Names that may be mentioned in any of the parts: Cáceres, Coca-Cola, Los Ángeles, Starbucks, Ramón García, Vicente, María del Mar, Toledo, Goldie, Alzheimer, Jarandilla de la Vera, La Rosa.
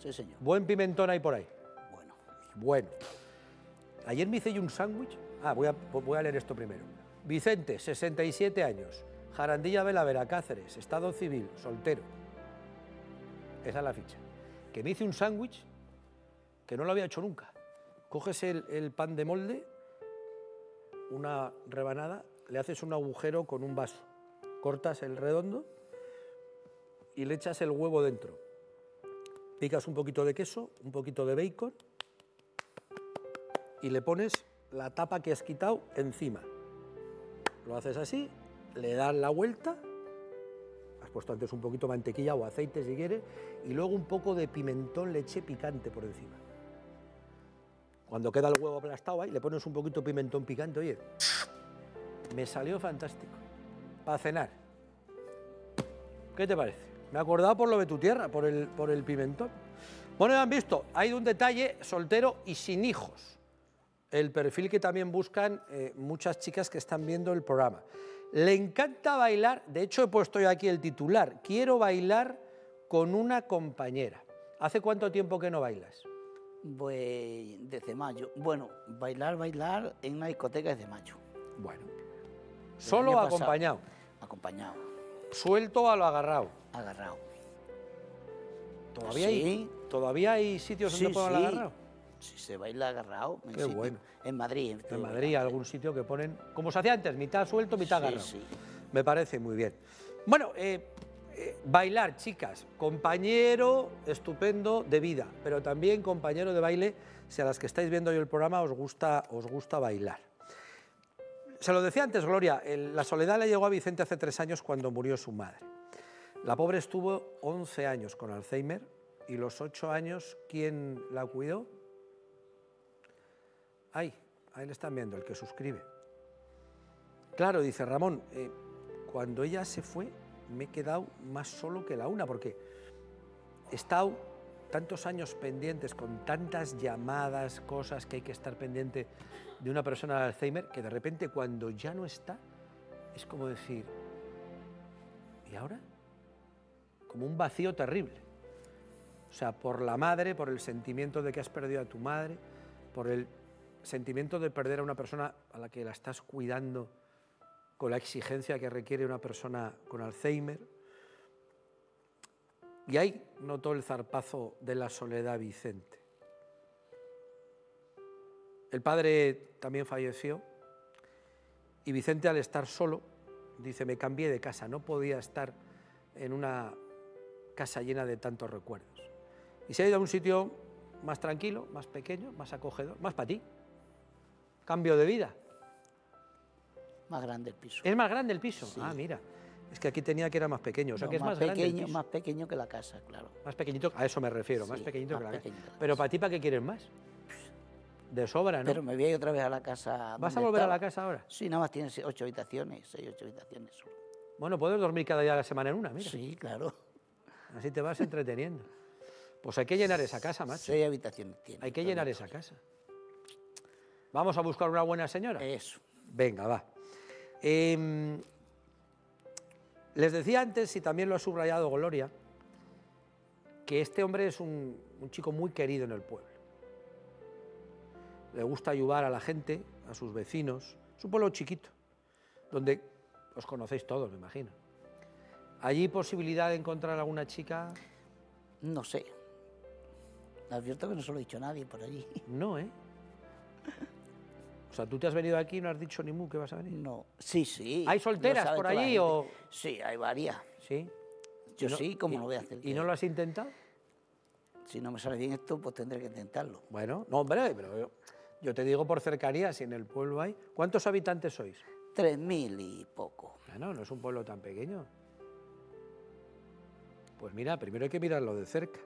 Sí, señor. Buen pimentón hay por ahí. Bueno. Bueno. Ayer me hice yo un sándwich. Ah, voy a leer esto primero. Vicente, 67 años. Jarandilla de la Vera, Cáceres, estado civil, soltero. Esa es la ficha. Que me hice un sándwich que no lo había hecho nunca. Coges el pan de molde, una rebanada, le haces un agujero con un vaso, cortas el redondo y le echas el huevo dentro. Picas un poquito de queso, un poquito de bacon y le pones la tapa que has quitado encima. Lo haces así, le das la vuelta, has puesto antes un poquito de mantequilla o aceite si quieres, y luego un poco de pimentón leche picante por encima. Cuando queda el huevo aplastado ahí, le pones un poquito de pimentón picante, oye, me salió fantástico, para cenar. ¿Qué te parece? Me he acordado por lo de tu tierra, por el pimentón. Bueno, ya han visto, hay un detalle, soltero y sin hijos. El perfil que también buscan muchas chicas que están viendo el programa. Le encanta bailar, de hecho he puesto yo aquí el titular, quiero bailar con una compañera. ¿Hace cuánto tiempo que no bailas? Pues desde mayo. Bueno, bailar en una discoteca desde mayo. Bueno. ¿Solo o acompañado? Acompañado. ¿Suelto a lo agarrado? Agarrado. ¿Todavía, sí. ¿Todavía hay sitios donde puedan agarrado? Si se baila agarrado. Qué bueno. En Madrid. En Madrid, algún sitio que ponen, como se hacía antes, mitad suelto, mitad agarrado. Sí. Me parece muy bien. Bueno, bailar, chicas, compañero estupendo de vida, pero también compañero de baile, si a las que estáis viendo hoy el programa os gusta bailar. Se lo decía antes, Gloria, la soledad le llegó a Vicente hace 3 años cuando murió su madre. La pobre estuvo 11 años con Alzheimer y los 8 años, ¿quién la cuidó? Ahí le están viendo, el que suscribe. Claro, dice Ramón, cuando ella se fue me he quedado más solo que la una, porque he estado tantos años pendientes, con tantas llamadas, cosas que hay que estar pendiente de una persona de Alzheimer, que de repente cuando ya no está, es como decir, ¿y ahora? Como un vacío terrible. O sea, por la madre, por el sentimiento de que has perdido a tu madre, por el sentimiento de perder a una persona a la que la estás cuidando con la exigencia que requiere una persona con Alzheimer. Y ahí notó el zarpazo de la soledad Vicente. El padre también falleció y Vicente, al estar solo, dice, me cambié de casa, no podía estar en una casa llena de tantos recuerdos. Y se ha ido a un sitio más tranquilo, más pequeño, más acogedor, más para ti. Cambio de vida. Más grande el piso. ¿Es más grande el piso? Sí. Ah, mira. Es que aquí tenía que era más pequeño. O sea, no, que es más grande el piso. Más pequeño que la casa, claro. Más pequeñito, a eso me refiero, sí, más pequeñito más que la casa. Pero para ti, ¿para qué quieres más? De sobra, ¿no? Pero me voy a ir otra vez a la casa. ¿Vas a volver a la casa ahora? Sí, nada más tienes 8 habitaciones, 6 o 8 habitaciones. Bueno, puedes dormir cada día de la semana en una, mira. Sí, claro. Así te vas entreteniendo. Pues hay que llenar esa casa, macho. 6 habitaciones tiene. Hay que llenar esa casa. Vamos a buscar una buena señora. Eso. Venga, va. Les decía antes, y también lo ha subrayado Gloria, que este hombre es un chico muy querido en el pueblo. Le gusta ayudar a la gente, a sus vecinos. Es un pueblo chiquito, donde os conocéis todos, me imagino. ¿Allí posibilidad de encontrar alguna chica? No sé. Advierto que no se lo ha dicho nadie por allí. No, ¿eh? O sea, tú te has venido aquí y no has dicho ni mu que vas a venir. No, sí. ¿Hay solteras por allí o...? Sí, hay varias. ¿Sí? Yo no, sí, como lo voy a hacer. ¿Y no lo has intentado? Si no me sale bien esto, pues tendré que intentarlo. Bueno, no, hombre, pero yo te digo por cercanía, si en el pueblo hay... ¿Cuántos habitantes sois? 3000 y poco. Bueno, no es un pueblo tan pequeño. Pues mira, primero hay que mirarlo de cerca.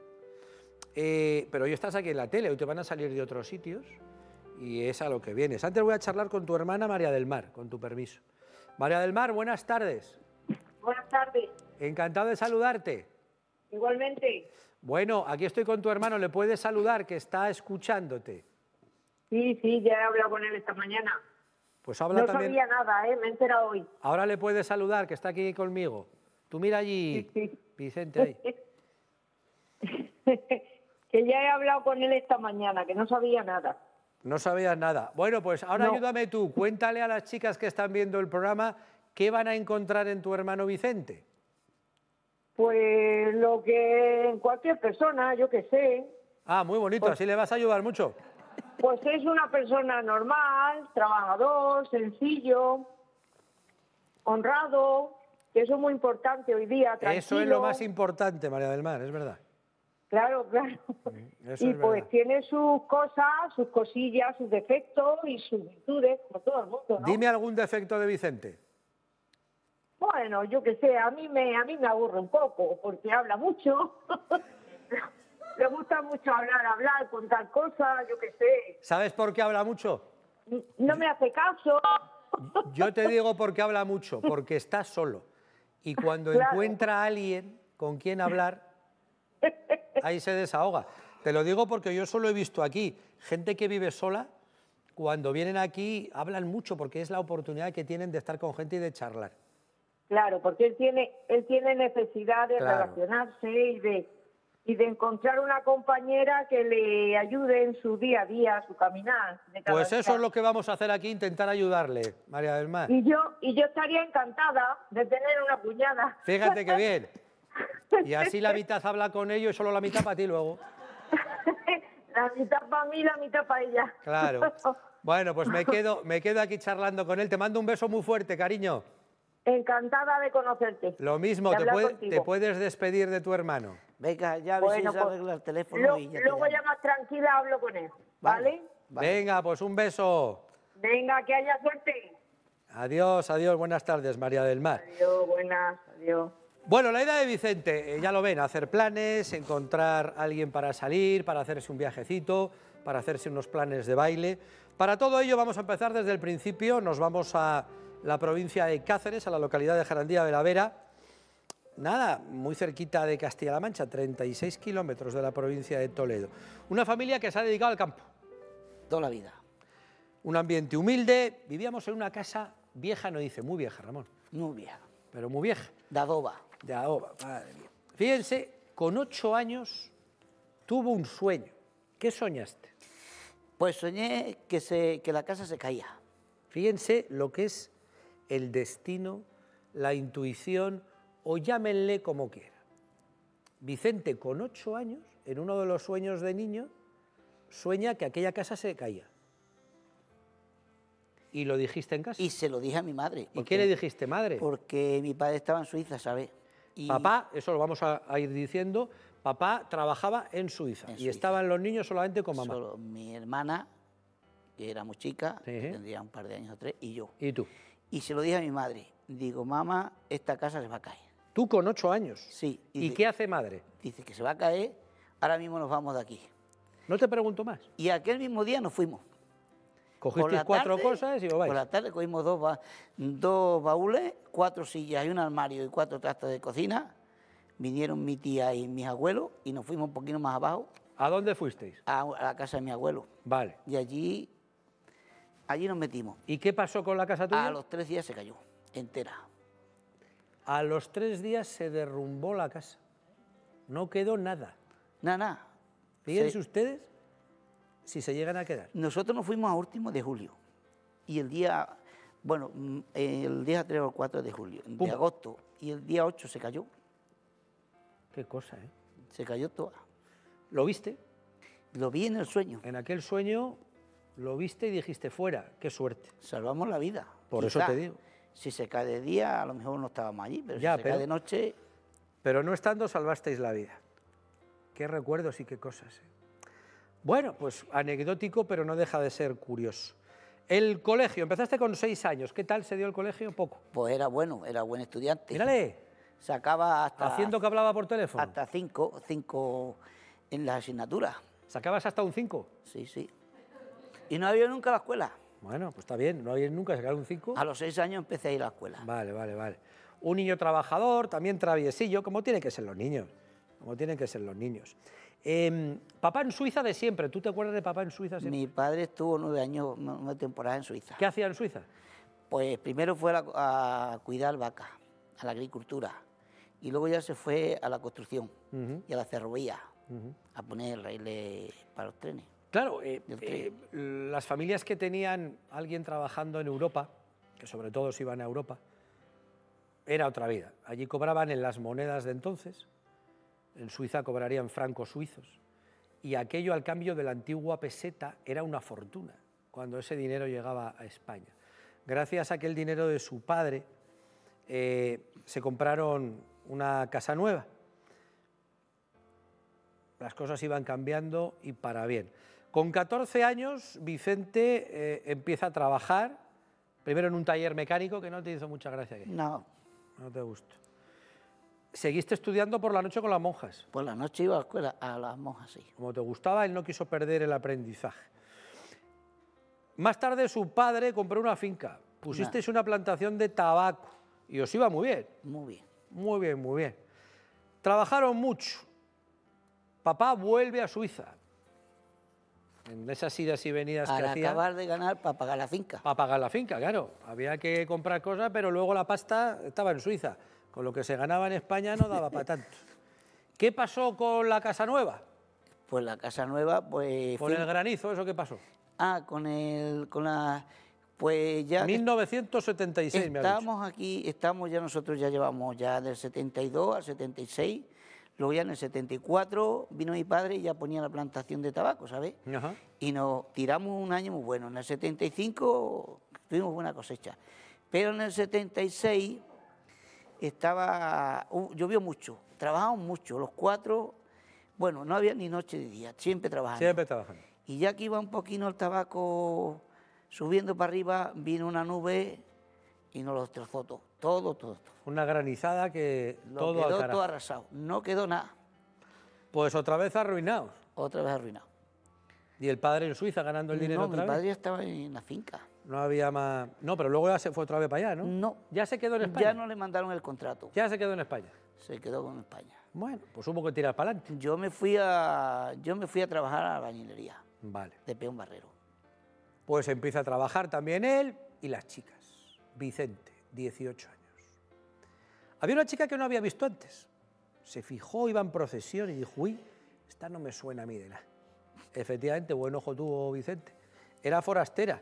Pero hoy estás aquí en la tele, hoy te van a salir de otros sitios... Y es a lo que vienes. Antes voy a charlar con tu hermana María del Mar, con tu permiso. María del Mar, buenas tardes. Buenas tardes. Encantado de saludarte. Igualmente. Bueno, aquí estoy con tu hermano, le puedes saludar, que está escuchándote. Sí, ya he hablado con él esta mañana. Pues habla no también. No sabía nada, me he enterado hoy. Ahora le puedes saludar, que está aquí conmigo. Tú mira allí, sí. Vicente, ahí. que ya he hablado con él esta mañana, que no sabía nada. No sabías nada. Bueno, pues ahora ayúdame tú, cuéntale a las chicas que están viendo el programa qué van a encontrar en tu hermano Vicente. Pues lo que en cualquier persona, yo qué sé. Ah, muy bonito, pues, así le vas a ayudar mucho. Pues es una persona normal, trabajador, sencillo, honrado, que eso es muy importante hoy día, tranquilo. Eso es lo más importante, María del Mar, es verdad. Claro, claro. Eso y pues tiene sus cosas, sus cosillas, sus defectos y sus virtudes, como todo el mundo, ¿no? Dime algún defecto de Vicente. Bueno, yo qué sé, a mí me aburre un poco, porque habla mucho. Le gusta mucho hablar, contar cosas, yo qué sé. ¿Sabes por qué habla mucho? No me hace caso. Yo te digo por qué habla mucho, porque está solo. Y cuando encuentra a alguien con quien hablar, ahí se desahoga. Te lo digo porque yo solo he visto aquí gente que vive sola, cuando vienen aquí hablan mucho, porque es la oportunidad que tienen de estar con gente y de charlar. Claro, porque él tiene necesidad de relacionarse y de encontrar una compañera que le ayude en su día a día, su caminar. Pues eso es lo que vamos a hacer aquí, intentar ayudarle, María del Mar. Y yo estaría encantada de tener una cuñada. Fíjate qué bien. Y así la mitad habla con ellos y solo la mitad para ti luego. La mitad para mí, la mitad para ella. Claro. Bueno, pues me quedo aquí charlando con él. Te mando un beso muy fuerte, cariño. Encantada de conocerte. Lo mismo, te puedes despedir de tu hermano. Venga, ya pues arregla el teléfono. Luego ya más tranquila hablo con él, ¿vale? Venga, pues un beso. Venga, que haya suerte. Adiós, adiós, buenas tardes, María del Mar. Adiós, buenas, adiós. Bueno, la idea de Vicente, ya lo ven, hacer planes, encontrar a alguien para salir, para hacerse un viajecito, para hacerse unos planes de baile. Para todo ello vamos a empezar desde el principio, nos vamos a la provincia de Cáceres, a la localidad de Jarandilla de la Vera. Nada, muy cerquita de Castilla-La Mancha, 36 kilómetros de la provincia de Toledo. Una familia que se ha dedicado al campo. Toda la vida. Un ambiente humilde. Vivíamos en una casa vieja, no dice, muy vieja, Ramón. Muy vieja. Pero muy vieja. De adoba. De adoba, madre mía. Fíjense, con 8 años tuvo un sueño. ¿Qué soñaste? Pues soñé que la casa se caía. Fíjense lo que es el destino, la intuición, o llámenle como quiera. Vicente, con 8 años, en uno de los sueños de niño, sueña que aquella casa se caía. ¿Y lo dijiste en casa? Y se lo dije a mi madre. ¿Y qué le dijiste, madre? Porque mi padre estaba en Suiza, ¿sabes? Y papá, eso lo vamos a ir diciendo, papá trabajaba en Suiza y estaban los niños solamente con mamá. Solo mi hermana, que era muy chica, que tendría un par de años o 3, y yo. ¿Y tú? Y se lo dije a mi madre, digo, mamá, esta casa se va a caer. ¿Tú con 8 años? Sí. Dice, ¿y qué hace madre? Dice que se va a caer, ahora mismo nos vamos de aquí. No te pregunto más. Y aquel mismo día nos fuimos. Cogisteis 4 cosas y os vais. Por la tarde cogimos 2 baúles, 4 sillas y un armario y 4 trastos de cocina. Vinieron mi tía y mis abuelos y nos fuimos un poquito más abajo. ¿A dónde fuisteis? A la casa de mi abuelo. Vale. Y allí nos metimos. ¿Y qué pasó con la casa tuya? A los 3 días se cayó, entera. A los 3 días se derrumbó la casa. No quedó nada. Nada. Fíjense ustedes si se llegan a quedar. Nosotros nos fuimos a último de julio. Y el día, bueno, el día 3 o 4 de julio, de agosto. Y el día 8 se cayó. Qué cosa, ¿eh? Se cayó toda. ¿Lo viste? Lo vi en el sueño. En aquel sueño lo viste y dijiste, fuera, qué suerte. Salvamos la vida. Por eso te digo. Si se cae de día, a lo mejor no estábamos allí, pero si se cae de noche... Pero no estando, salvasteis la vida. Qué recuerdos y qué cosas, ¿eh? Bueno, pues anecdótico, pero no deja de ser curioso. El colegio, empezaste con 6 años. ¿Qué tal se dio el colegio? Poco. Pues era bueno, era buen estudiante. ¡Mírale! Sacaba hasta... Haciendo que hablaba por teléfono. Hasta 5 en las asignaturas. ¿Sacabas hasta un 5? Sí, sí. Y no había nunca la escuela. Bueno, pues está bien, no había nunca sacado un 5. A los 6 años empecé a ir a la escuela. Vale, vale, vale. Un niño trabajador, también traviesillo, como tienen que ser los niños. Como tienen que ser los niños. Papá en Suiza de siempre, ¿tú te acuerdas de papá en Suiza siempre? Mi padre estuvo 9 años, una temporada en Suiza. ¿Qué hacía en Suiza? Pues primero fue a cuidar vacas, a la agricultura. Y luego ya se fue a la construcción y a la cerrovía. a poner raíles para los trenes. Claro, las familias que tenían alguien trabajando en Europa, que sobre todo se iban a Europa, era otra vida. Allí cobraban en las monedas de entonces, en Suiza cobrarían francos suizos, y aquello al cambio de la antigua peseta era una fortuna cuando ese dinero llegaba a España. Gracias a aquel dinero de su padre se compraron una casa nueva. Las cosas iban cambiando y para bien. Con 14 años Vicente empieza a trabajar, primero en un taller mecánico, que no te hizo mucha gracia. Aquí. No. No te gustó. ¿Seguiste estudiando por la noche con las monjas? Por la noche iba a la escuela, a las monjas, sí. Como te gustaba, él no quiso perder el aprendizaje. Más tarde su padre compró una finca, pusisteis una plantación de tabaco y os iba muy bien. Muy bien. Muy bien, muy bien. Trabajaron mucho. Papá vuelve a Suiza. En esas idas y venidas que hacía. Para acabar de ganar, para pagar la finca. Para pagar la finca, claro. Había que comprar cosas, pero luego la pasta estaba en Suiza. Con lo que se ganaba en España no daba para tanto. ¿Qué pasó con la casa nueva? Pues la casa nueva, pues... ¿Con el granizo, eso qué pasó? Ah, Pues ya... 1976, me ha dicho. Estamos aquí, nosotros ya llevamos ya del 72 al 76... Luego ya en el 74 vino mi padre y ya ponía la plantación de tabaco, ¿sabes? Ajá. Y nos tiramos un año muy bueno. En el 75 tuvimos buena cosecha. Pero en el 76 llovió mucho, trabajamos mucho. Los cuatro, bueno, no había ni noche ni día, siempre trabajando. Siempre trabajando. Y ya que iba un poquito el tabaco subiendo para arriba, vino una nube y nos lo destrozó todo. Todo. Una granizada que quedó todo arrasado, no quedó nada. Pues otra vez arruinados. Otra vez arruinados. ¿Y el padre en Suiza ganando el dinero otra vez? No, mi padre estaba en la finca. No había más... No, pero luego ya se fue otra vez para allá, ¿no? No. ¿Ya se quedó en España? Ya no le mandaron el contrato. ¿Ya se quedó en España? Se quedó con España. Bueno, pues hubo que tirar para adelante. Yo me fui a trabajar a la albañilería. Vale. De peón barrero. Pues empieza a trabajar también él y las chicas. Vicente, 18 años. Había una chica que no había visto antes. Se fijó, iba en procesión y dijo, uy, esta no me suena a mí de nada. Efectivamente, buen ojo tuvo Vicente. Era forastera.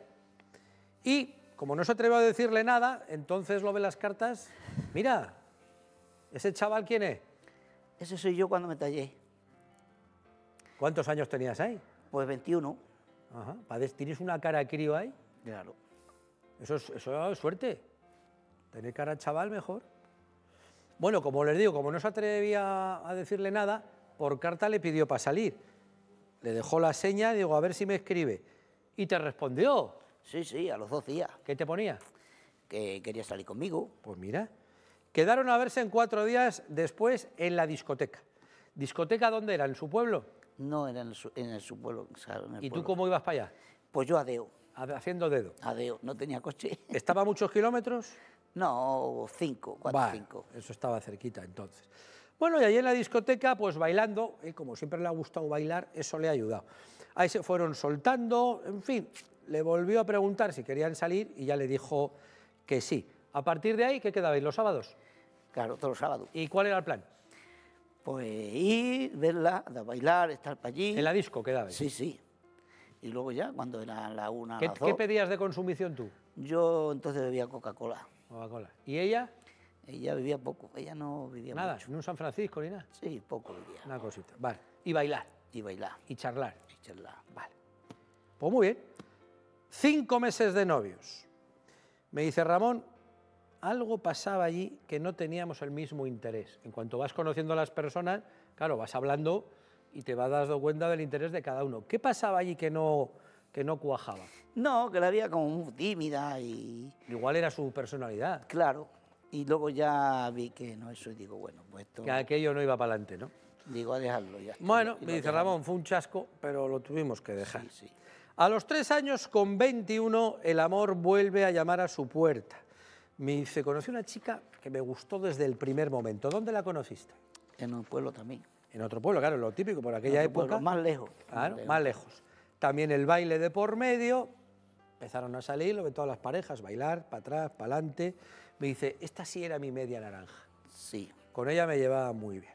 Y, como no se atrevió a decirle nada, entonces lo ve las cartas. Mira, ¿ese chaval quién es? Ese soy yo cuando me tallé. ¿Cuántos años tenías ahí? Pues 21. Ajá. ¿Tienes una cara crío ahí? Claro. Eso es suerte. Tener cara chaval mejor. Bueno, como les digo, como no se atrevía a decirle nada, por carta le pidió para salir. Le dejó la seña, digo, a ver si me escribe. Y te respondió. Sí, sí, a los 2 días. ¿Qué te ponía? Que quería salir conmigo. Pues mira. Quedaron a verse en 4 días después en la discoteca. ¿Discoteca dónde era? ¿En su pueblo? No, era en su pueblo. ¿Y tú cómo ibas para allá? Pues yo a deo. Haciendo dedo. A deo, no tenía coche. ¿Estaba a muchos kilómetros? No, 4 o 5. Eso estaba cerquita entonces. Bueno, y allí en la discoteca, pues bailando, como siempre le ha gustado bailar, eso le ha ayudado. Ahí se fueron soltando, en fin, le volvió a preguntar si querían salir y ya le dijo que sí. A partir de ahí, ¿qué quedabais? ¿Los sábados? Claro, todos los sábados. ¿Y cuál era el plan? Pues ir, verla, bailar, estar para allí. ¿En la disco quedabais? Sí, sí. Y luego ya, cuando era la una, las dos... ¿Qué pedías de consumición tú? Yo entonces bebía Coca-Cola. Coca-Cola. ¿Y ella? Ella bebía poco, ella no bebía mucho. Nada, en un San Francisco ni nada. Sí, poco bebía. Una cosita, vale. Y bailar. Y bailar. Y charlar. Y charlar. Vale. Pues muy bien. 5 meses de novios. Me dice Ramón, algo pasaba allí que no teníamos el mismo interés. En cuanto vas conociendo a las personas, claro, vas hablando y te vas dando cuenta del interés de cada uno. ¿Qué pasaba allí que no cuajaba? No, que la veía como muy tímida y... Igual era su personalidad. Claro, y luego ya vi que no eso y digo, bueno, pues esto... Que aquello no iba para adelante, ¿no? Digo, a dejarlo ya. Bueno, me dice Ramón, fue un chasco, pero lo tuvimos que dejar. Sí, sí. A los 3 años, con 21, el amor vuelve a llamar a su puerta. Me dice, conocí una chica que me gustó desde el primer momento. ¿Dónde la conociste? En un pueblo también. En otro pueblo, claro, lo típico, por aquella época... Pueblo, más lejos. Claro, más lejos. También el baile de por medio, empezaron a salir, lo ven todas las parejas, bailar, para atrás, para adelante. Me dice, esta sí era mi media naranja. Sí. Con ella me llevaba muy bien.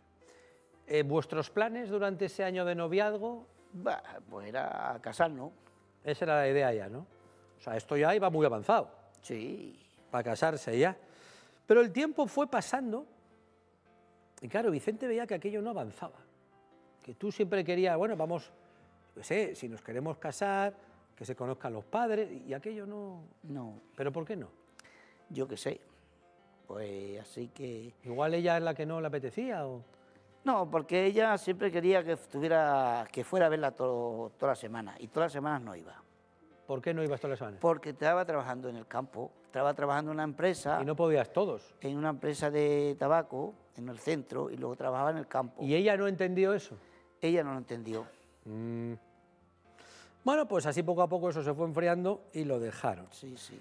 ¿Vuestros planes durante ese año de noviazgo? Bah, pues era casarnos. Esa era la idea ya, ¿no? O sea, esto ya iba muy avanzado. Sí. Para casarse ya. Pero el tiempo fue pasando y claro, Vicente veía que aquello no avanzaba. Que tú siempre querías, bueno, vamos, no sé, si nos queremos casar, que se conozcan los padres y aquello no... No. ¿Pero por qué no? Yo qué sé. Pues así que... ¿Igual ella es la que no le apetecía o...? No, porque ella siempre quería que fuera a verla toda la semana, y todas las semanas no iba. ¿Por qué no ibas todas las semanas? Porque estaba trabajando en el campo, estaba trabajando en una empresa... ¿Y no podías todos? En una empresa de tabaco, en el centro, y luego trabajaba en el campo. ¿Y ella no entendió eso? Ella no lo entendió. Mm. Bueno, pues así poco a poco eso se fue enfriando y lo dejaron. Sí, sí.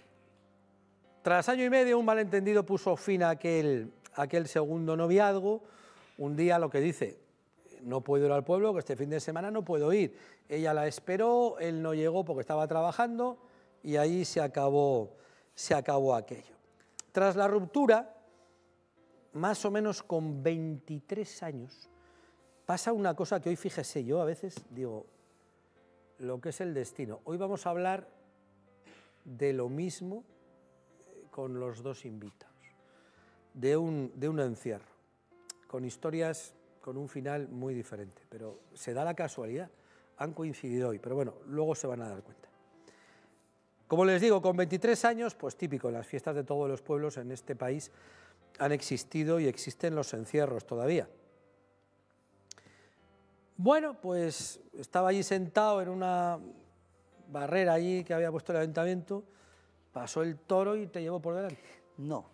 Tras año y medio, un malentendido puso fin a aquel segundo noviazgo. Un día lo que dice, no puedo ir al pueblo, que este fin de semana no puedo ir. Ella la esperó, él no llegó porque estaba trabajando y ahí se acabó aquello. Tras la ruptura, más o menos con 23 años, pasa una cosa que hoy, fíjese, yo a veces digo, lo que es el destino. Hoy vamos a hablar de lo mismo con los dos invitados, de un encierro, con historias con un final muy diferente, pero se da la casualidad, han coincidido hoy, pero bueno, luego se van a dar cuenta. Como les digo, con 23 años, pues típico, las fiestas de todos los pueblos en este país han existido y existen los encierros todavía. Bueno, pues estaba allí sentado en una barrera allí que había puesto el ayuntamiento, pasó el toro y te llevó por delante. No.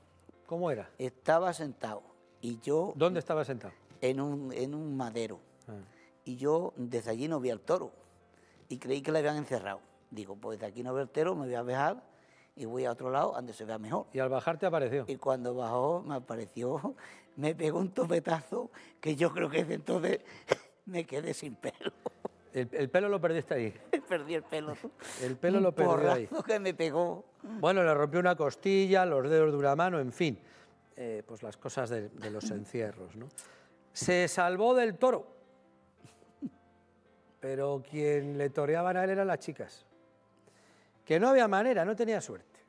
¿Cómo era? Estaba sentado. Y yo, ¿dónde estaba sentado? En un madero. Ah. Y yo desde allí no vi al toro. Y creí que le habían encerrado. Digo, pues de aquí no veo el toro, me voy a bajar y voy a otro lado donde se vea mejor. ¿Y al bajar te apareció? Y cuando bajó me apareció, me pegó un topetazo que yo creo que desde entonces me quedé sin pelo. ¿El pelo lo perdiste ahí? Perdí el pelo. El pelo lo perdí ahí. Un porrazo que me pegó. Bueno, le rompió una costilla, los dedos de una mano, en fin. Pues las cosas de los encierros, ¿no? Se salvó del toro, pero quien le toreaban a él eran las chicas, que no había manera, no tenía suerte.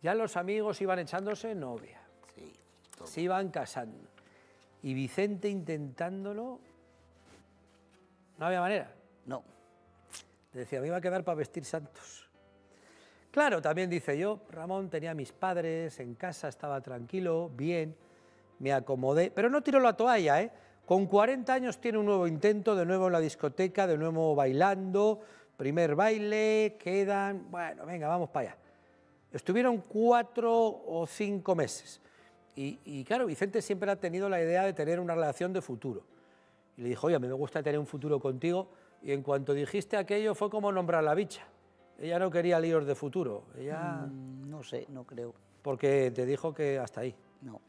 Ya los amigos iban echándose novia, sí, se iban casando, y Vicente intentándolo, no había manera. No. Decía, me iba a quedar para vestir santos. Claro, también dice yo, Ramón, tenía a mis padres en casa, estaba tranquilo, bien, me acomodé, pero no tiró la toalla, ¿eh? Con 40 años tiene un nuevo intento, de nuevo en la discoteca, de nuevo bailando, primer baile, quedan, bueno, venga, vamos para allá. Estuvieron 4 o 5 meses y claro, Vicente siempre ha tenido la idea de tener una relación de futuro. Y le dijo, oye, a mí me gusta tener un futuro contigo, y en cuanto dijiste aquello fue como nombrar la bicha. Ella no quería líos de futuro, ella... No sé, no creo. Porque te dijo que hasta ahí. No.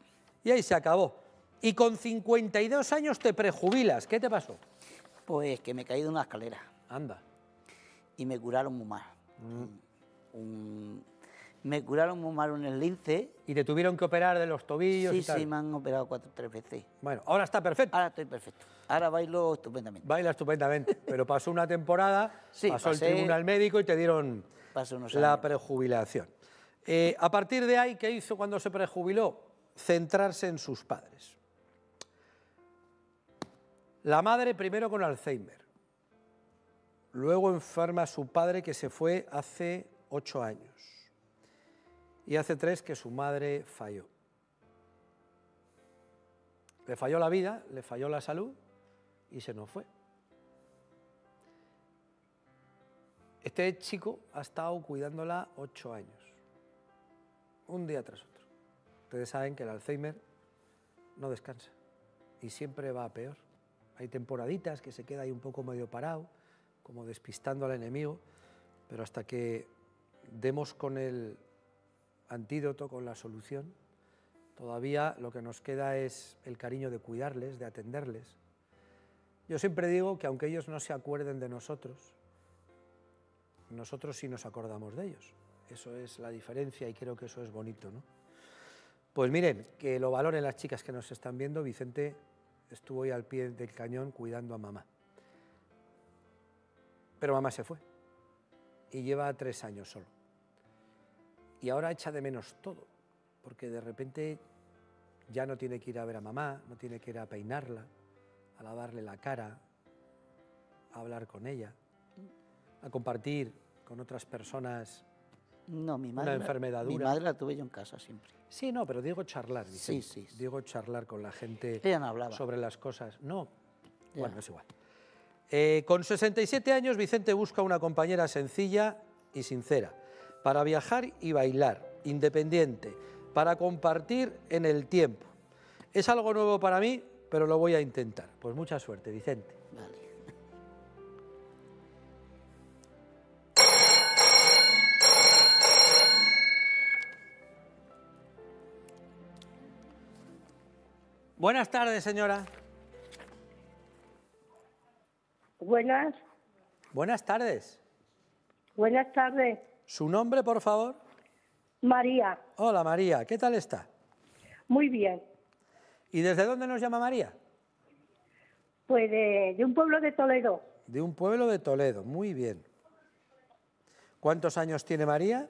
Y ahí se acabó. Y con 52 años te prejubilas. ¿Qué te pasó? Pues que me caí de una escalera. Anda. Y me curaron muy mal. Me curaron muy mal un eslince. ¿Y te tuvieron que operar de los tobillos? Sí, y tal. Sí, me han operado 4 o 3 veces. Bueno, ahora está perfecto. Ahora estoy perfecto. Ahora bailo estupendamente. Baila estupendamente, pero pasó una temporada, sí, pasó el tribunal médico y te dieron la prejubilación. A partir de ahí, ¿qué hizo cuando se prejubiló? Centrarse en sus padres. La madre primero con Alzheimer, luego enferma a su padre que se fue hace 8 años. Y hace 3 que su madre falló. Le falló la vida, le falló la salud y se nos fue. Este chico ha estado cuidándola 8 años, un día tras otro. Ustedes saben que el Alzheimer no descansa y siempre va a peor. Hay temporaditas que se queda ahí un poco medio parado, como despistando al enemigo, pero hasta que demos con el antídoto, con la solución, todavía lo que nos queda es el cariño de cuidarles, de atenderles. Yo siempre digo que aunque ellos no se acuerden de nosotros, nosotros sí nos acordamos de ellos. Eso es la diferencia y creo que eso es bonito, ¿no? Pues miren, que lo valoren las chicas que nos están viendo. Vicente estuvo ahí al pie del cañón cuidando a mamá. Pero mamá se fue y lleva 3 años solo. Y ahora echa de menos todo, porque de repente ya no tiene que ir a ver a mamá, no tiene que ir a peinarla, a lavarle la cara, a hablar con ella, a compartir con otras personas. No, mi madre, una enfermedad dura. Mi madre la tuve yo en casa siempre. Sí, no, pero digo charlar, Vicente. Sí, sí, sí. Digo charlar con la gente. Ella no hablaba sobre las cosas. No, ya. Bueno, es igual. Con 67 años, Vicente busca una compañera sencilla y sincera para viajar y bailar, independiente, para compartir en el tiempo. Es algo nuevo para mí, pero lo voy a intentar. Pues mucha suerte, Vicente. Vale. Buenas tardes, señora. Buenas. Buenas tardes. Buenas tardes. ¿Su nombre, por favor? María. Hola, María. ¿Qué tal está? Muy bien. ¿Y desde dónde nos llama María? Pues de un pueblo de Toledo. De un pueblo de Toledo. Muy bien. ¿Cuántos años tiene María?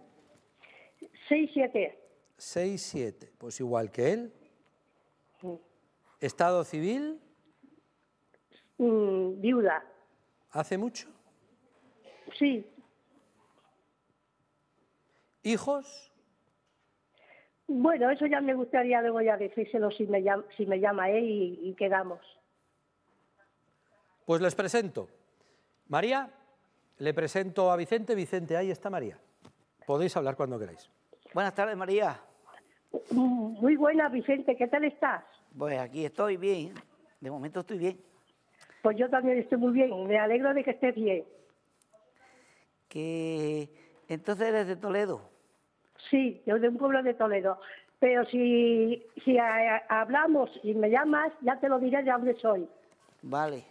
6, 7. 6, 7. Pues igual que él. Sí. ¿Estado civil? Viuda. ¿Hace mucho? Sí. ¿Hijos? Bueno, eso ya me gustaría luego ya decírselo si me llama él y quedamos. Pues les presento. María, le presento a Vicente. Vicente, ahí está María. Podéis hablar cuando queráis. Buenas tardes, María. Muy buenas, Vicente. ¿Qué tal estás? Pues aquí estoy bien, de momento estoy bien. Pues yo también estoy muy bien, me alegro de que estés bien. Que entonces eres de Toledo. Sí, yo de un pueblo de Toledo, pero si hablamos y me llamas, ya te lo diré de dónde soy. Vale,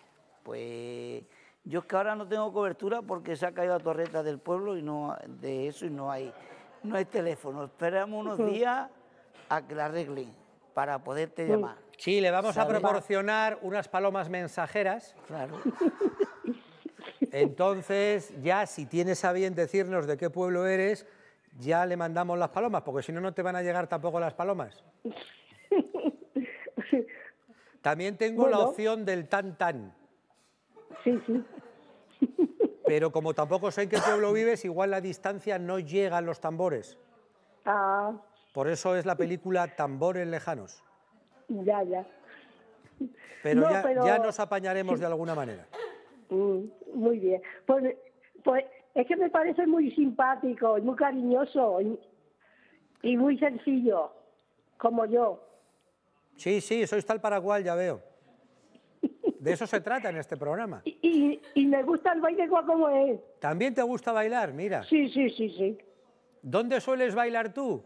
pues yo es que ahora no tengo cobertura porque se ha caído la torreta del pueblo y no de eso y no hay teléfono. Esperamos unos días a que la arreglen para poderte llamar. Sí, le vamos a proporcionar unas palomas mensajeras. Claro. Entonces, ya si tienes a bien decirnos de qué pueblo eres, ya le mandamos las palomas, porque si no, no te van a llegar tampoco las palomas. También tengo la opción del tan-tan. Sí, sí. Pero como tampoco sé en qué pueblo vives, igual la distancia no llega a los tambores. Ah... Por eso es la película Tambores Lejanos. Ya, ya. Pero, no, ya nos apañaremos de alguna manera. Muy bien. Pues es que me parece muy simpático, y muy cariñoso y muy sencillo, como yo. Sí, sí, sois tal para cual, ya veo. De eso se trata en este programa. Y me gusta el baile igual como es. ¿También te gusta bailar? Mira. Sí, sí, sí, sí. ¿Dónde sueles bailar tú?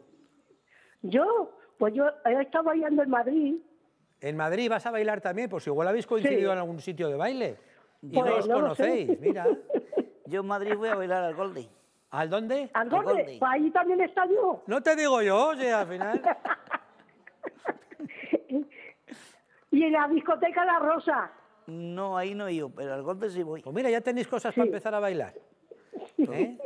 Yo he estado bailando en Madrid. ¿En Madrid vas a bailar también? Pues igual habéis coincidido en algún sitio de baile. Y pues no os conocéis, mira. Yo en Madrid voy a bailar al Goldie. ¿Al dónde? Al Goldie. Pues ahí también está yo. No te digo yo, oye, al final. Y en la discoteca La Rosa. No, ahí no yo, pero al Goldie sí voy. Pues mira, ya tenéis cosas para empezar a bailar. ¿Eh?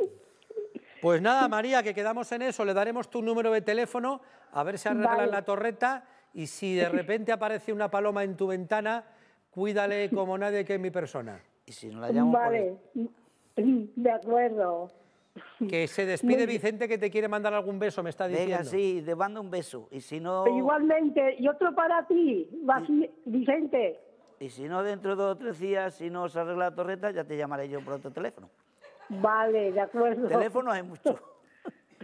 Pues nada, María, que quedamos en eso. Le daremos tu número de teléfono, a ver si arreglan la torreta. Y si de repente aparece una paloma en tu ventana, cuídale como nadie, que es mi persona. Y si no la llamo... Vale, de acuerdo. Que se despide Vicente, que te quiere mandar algún beso, me está diciendo. Venga, sí, te mando un beso. Y si no... Pero igualmente, y otro para ti, Vicente. Y si no, dentro de 2 o 3 días, si no se arregla la torreta, ya te llamaré yo por otro teléfono. Vale, de acuerdo. Teléfonos hay mucho.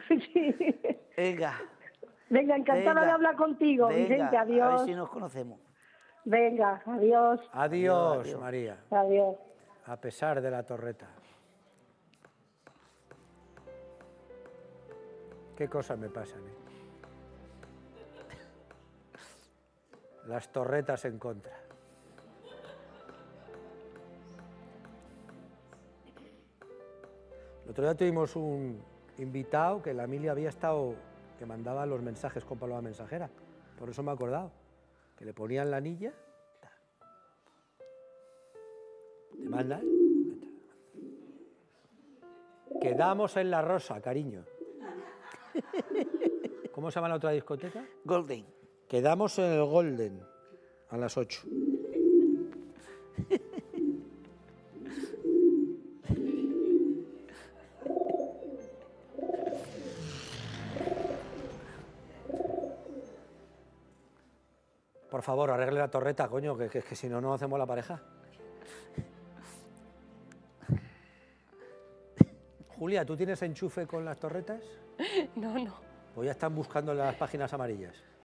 Sí. Venga. Venga, encantada de hablar contigo, Vicente, adiós. A ver si nos conocemos. Venga, adiós. Adiós. Adiós, María. Adiós. A pesar de la torreta. Qué cosas me pasan, ¿eh? Las torretas en contra. El otro día tuvimos un invitado que la Emilia había estado, que mandaba los mensajes con paloma mensajera. Por eso me he acordado, que le ponían la anilla Manda. Quedamos en La Rosa, cariño. ¿Cómo se llama la otra discoteca? Golden. Quedamos en el Golden a las 8. Por favor, arregle la torreta, coño, que si no, no hacemos la pareja. Julia, ¿tú tienes enchufe con las torretas? No, no. Pues ya están buscando las páginas amarillas.